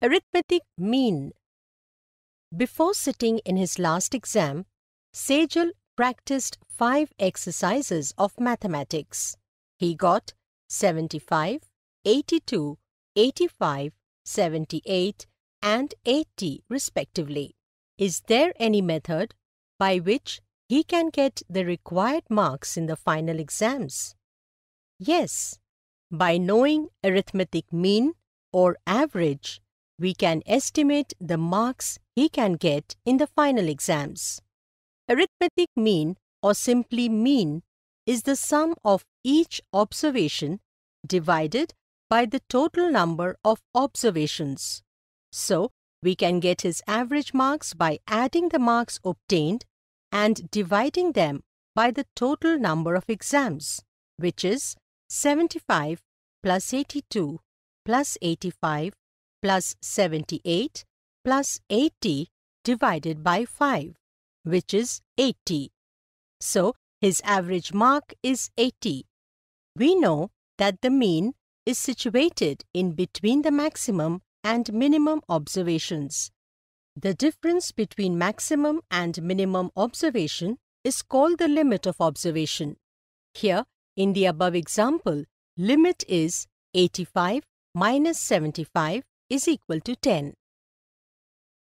Arithmetic mean. Before sitting in his last exam, Sejal practiced 5 exercises of mathematics. He got 75, 82, 85, 78 and 80 respectively. Is there any method by which he can get the required marks in the final exams? Yes, by knowing arithmetic mean or average, we can estimate the marks he can get in the final exams. Arithmetic mean or simply mean is the sum of each observation divided by the total number of observations. So, we can get his average marks by adding the marks obtained and dividing them by the total number of exams, which is 75 plus 82 plus 85 plus 78 plus 80 divided by 5, which is 80. So, his average mark is 80. We know that the mean is situated in between the maximum and minimum observations. The difference between maximum and minimum observation is called the limit of observation. Here, in the above example, limit is 85 minus 75 is equal to 10.